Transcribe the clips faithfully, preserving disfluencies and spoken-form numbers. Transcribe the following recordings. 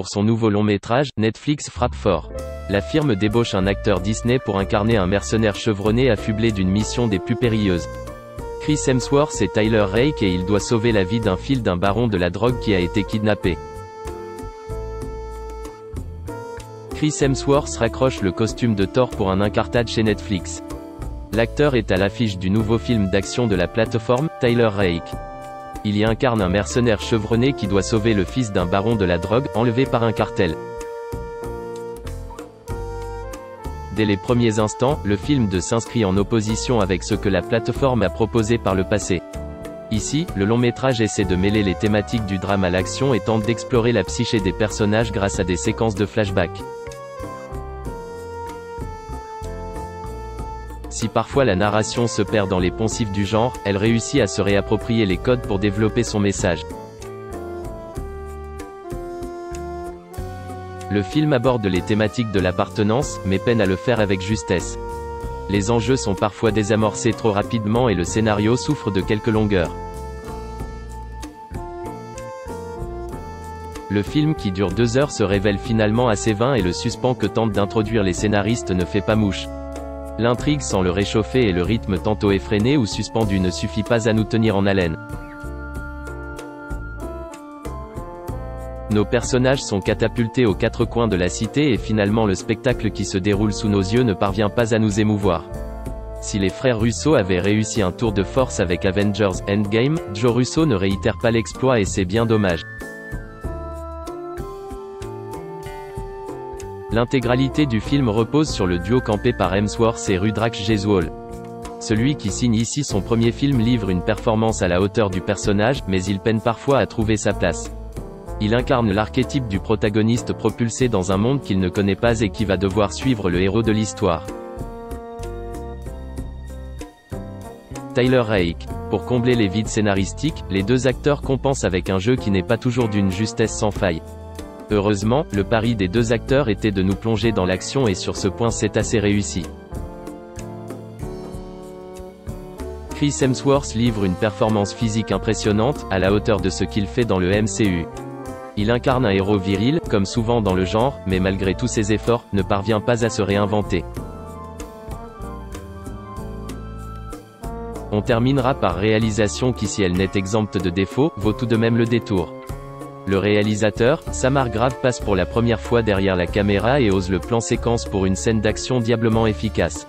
pour son nouveau long métrage, Netflix frappe fort. La firme débauche un acteur Disney pour incarner un mercenaire chevronné affublé d'une mission des plus périlleuses. Chris Hemsworth et Tyler Rake et il doit sauver la vie d'un fil d'un baron de la drogue qui a été kidnappé. Chris Hemsworth raccroche le costume de Thor pour un incartade chez Netflix. L'acteur est à l'affiche du nouveau film d'action de la plateforme, Tyler Rake. Il y incarne un mercenaire chevronné qui doit sauver le fils d'un baron de la drogue, enlevé par un cartel. Dès les premiers instants, le film de s'inscrit en opposition avec ce que la plateforme a proposé par le passé. Ici, le long métrage essaie de mêler les thématiques du drame à l'action et tente d'explorer la psyché des personnages grâce à des séquences de flashback. Si parfois la narration se perd dans les poncifs du genre, elle réussit à se réapproprier les codes pour développer son message. Le film aborde les thématiques de l'appartenance, mais peine à le faire avec justesse. Les enjeux sont parfois désamorcés trop rapidement et le scénario souffre de quelques longueurs. Le film qui dure deux heures se révèle finalement assez vain et le suspens que tentent d'introduire les scénaristes ne fait pas mouche. L'intrigue sans le réchauffer et le rythme tantôt effréné ou suspendu ne suffit pas à nous tenir en haleine. Nos personnages sont catapultés aux quatre coins de la cité et finalement le spectacle qui se déroule sous nos yeux ne parvient pas à nous émouvoir. Si les frères Russo avaient réussi un tour de force avec Avengers Endgame, Joe Russo ne réitère pas l'exploit et c'est bien dommage. L'intégralité du film repose sur le duo campé par Hemsworth et Rudraksh G. Celui qui signe ici son premier film livre une performance à la hauteur du personnage, mais il peine parfois à trouver sa place. Il incarne l'archétype du protagoniste propulsé dans un monde qu'il ne connaît pas et qui va devoir suivre le héros de l'histoire. Tyler Rake. Pour combler les vides scénaristiques, les deux acteurs compensent avec un jeu qui n'est pas toujours d'une justesse sans faille. Heureusement, le pari des deux acteurs était de nous plonger dans l'action et sur ce point c'est assez réussi. Chris Hemsworth livre une performance physique impressionnante, à la hauteur de ce qu'il fait dans le M C U. Il incarne un héros viril, comme souvent dans le genre, mais malgré tous ses efforts, ne parvient pas à se réinventer. On terminera par réalisation qui, si elle n'est exempte de défauts, vaut tout de même le détour. Le réalisateur, Sam Hargrave, passe pour la première fois derrière la caméra et ose le plan séquence pour une scène d'action diablement efficace.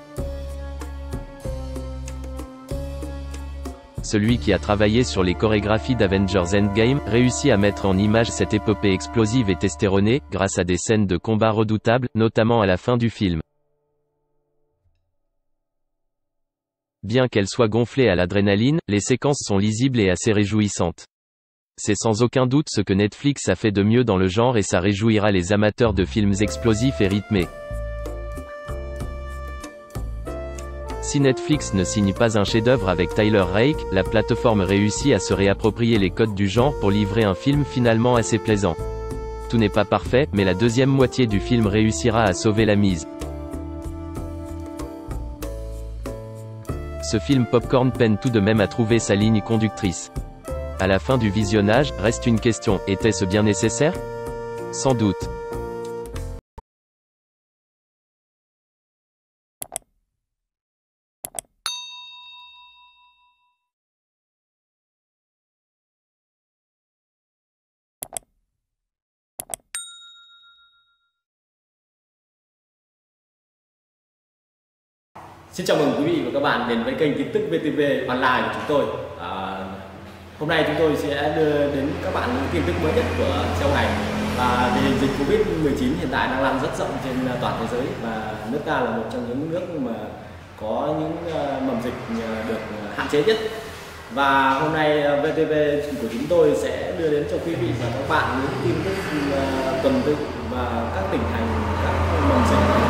Celui qui a travaillé sur les chorégraphies d'Avengers Endgame, réussit à mettre en image cette épopée explosive et testéronnée, grâce à des scènes de combat redoutables, notamment à la fin du film. Bien qu'elle soit gonflée à l'adrénaline, les séquences sont lisibles et assez réjouissantes. C'est sans aucun doute ce que Netflix a fait de mieux dans le genre et ça réjouira les amateurs de films explosifs et rythmés. Si Netflix ne signe pas un chef-d'œuvre avec Tyler Rake, la plateforme réussit à se réapproprier les codes du genre pour livrer un film finalement assez plaisant. Tout n'est pas parfait, mais la deuxième moitié du film réussira à sauver la mise. Ce film popcorn peine tout de même à trouver sa ligne conductrice. À la fin du visionnage, reste une question, était-ce bien nécessaire? Sans doute. Xin chào mừng quý vị và các bạn đến với kênh tin tức vê tê vê online của chúng tôi. À, hôm nay chúng tôi sẽ đưa đến các bạn những tin tức mới nhất của trong ngày. Và tình hình dịch Covid mười chín hiện tại đang lan rất rộng trên toàn thế giới và nước ta là một trong những nước mà có những mầm dịch được hạn chế nhất. Và hôm nay vê tê vê của chúng tôi sẽ đưa đến cho quý vị và các bạn những tin tức tuần tự và các tỉnh thành các mầm dịch.